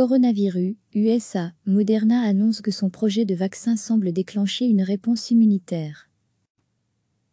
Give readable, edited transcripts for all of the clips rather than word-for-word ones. Coronavirus, USA, Moderna annonce que son projet de vaccin semble déclencher une réponse immunitaire.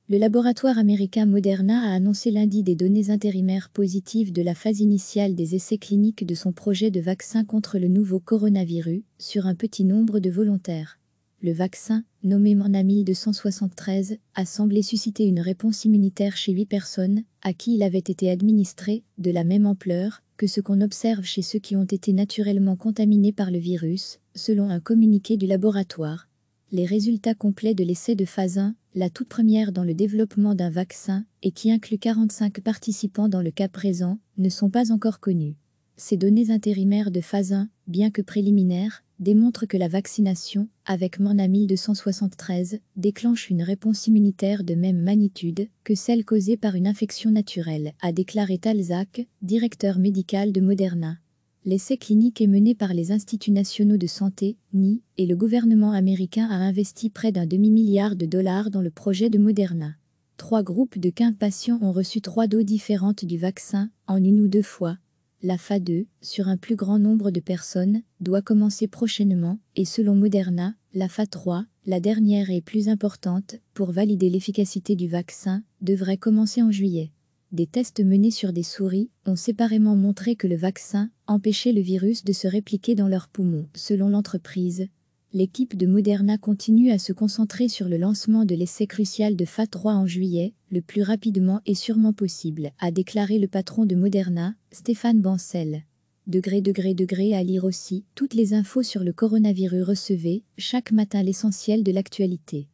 Le laboratoire américain Moderna a annoncé lundi des données intérimaires positives de la phase initiale des essais cliniques de son projet de vaccin contre le nouveau coronavirus sur un petit nombre de volontaires. Le vaccin, nommé mRNA-1273, a semblé susciter une réponse immunitaire chez 8 personnes à qui il avait été administré, de la même ampleur que ce qu'on observe chez ceux qui ont été naturellement contaminés par le virus, selon un communiqué du laboratoire. Les résultats complets de l'essai de phase 1, la toute première dans le développement d'un vaccin, et qui inclut 45 participants dans le cas présent, ne sont pas encore connus. Ces données intérimaires de phase 1, bien que préliminaires, démontre que la vaccination, avec mRNA-1273, déclenche une réponse immunitaire de même magnitude que celle causée par une infection naturelle, a déclaré Tal Zaks, directeur médical de Moderna. L'essai clinique est mené par les instituts nationaux de santé, NIH, et le gouvernement américain a investi près d'un $500 millions dans le projet de Moderna. 3 groupes de 15 patients ont reçu 3 doses différentes du vaccin, en une ou deux fois. La phase 2, sur un plus grand nombre de personnes, doit commencer prochainement, et selon Moderna, la phase 3, la dernière et plus importante, pour valider l'efficacité du vaccin, devrait commencer en juillet. Des tests menés sur des souris ont séparément montré que le vaccin empêchait le virus de se répliquer dans leurs poumons, selon l'entreprise. L'équipe de Moderna continue à se concentrer sur le lancement de l'essai crucial de phase 3 en juillet, le plus rapidement et sûrement possible, a déclaré le patron de Moderna, Stéphane Bancel. ►►► à lire aussi. Toutes les infos sur le coronavirus, recevez chaque matin l'essentiel de l'actualité.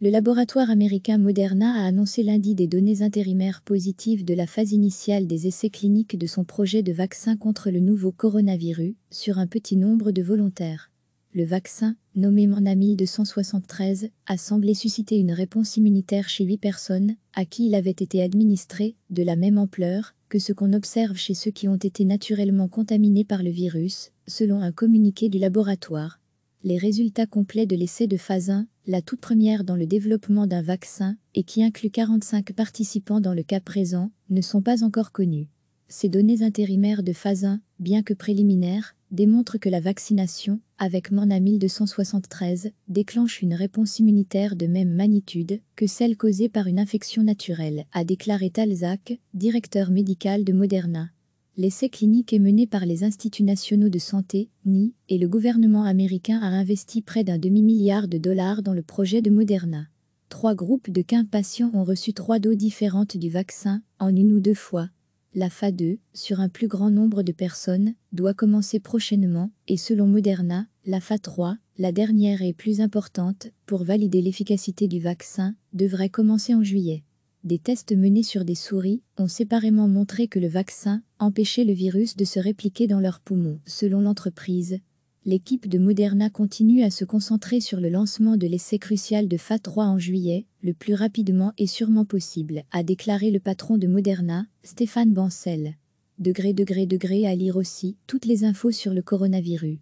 Le laboratoire américain Moderna a annoncé lundi des données intérimaires positives de la phase initiale des essais cliniques de son projet de vaccin contre le nouveau coronavirus sur un petit nombre de volontaires. Le vaccin, nommé mRNA-1273, a semblé susciter une réponse immunitaire chez 8 personnes à qui il avait été administré, de la même ampleur que ce qu'on observe chez ceux qui ont été naturellement contaminés par le virus, selon un communiqué du laboratoire. Les résultats complets de l'essai de phase 1, la toute première dans le développement d'un vaccin, et qui inclut 45 participants dans le cas présent, ne sont pas encore connus. Ces données intérimaires de phase 1, bien que préliminaires, démontre que la vaccination, avec mRNA-1273, déclenche une réponse immunitaire de même magnitude que celle causée par une infection naturelle, a déclaré Tal Zaks, directeur médical de Moderna. L'essai clinique est mené par les instituts nationaux de santé, NIH, et le gouvernement américain a investi près d'un $500 millions dans le projet de Moderna. 3 groupes de 15 patients ont reçu 3 doses différentes du vaccin, en une ou deux fois. La phase 2, sur un plus grand nombre de personnes, doit commencer prochainement, et selon Moderna, la phase 3, la dernière et plus importante, pour valider l'efficacité du vaccin, devrait commencer en juillet. Des tests menés sur des souris ont séparément montré que le vaccin empêchait le virus de se répliquer dans leurs poumons, selon l'entreprise. L'équipe de Moderna continue à se concentrer sur le lancement de l'essai crucial de phase 3 en juillet, le plus rapidement et sûrement possible, a déclaré le patron de Moderna, Stéphane Bancel. ►►► à lire aussi. Toutes les infos sur le coronavirus.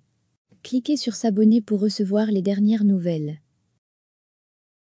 Cliquez sur s'abonner pour recevoir les dernières nouvelles.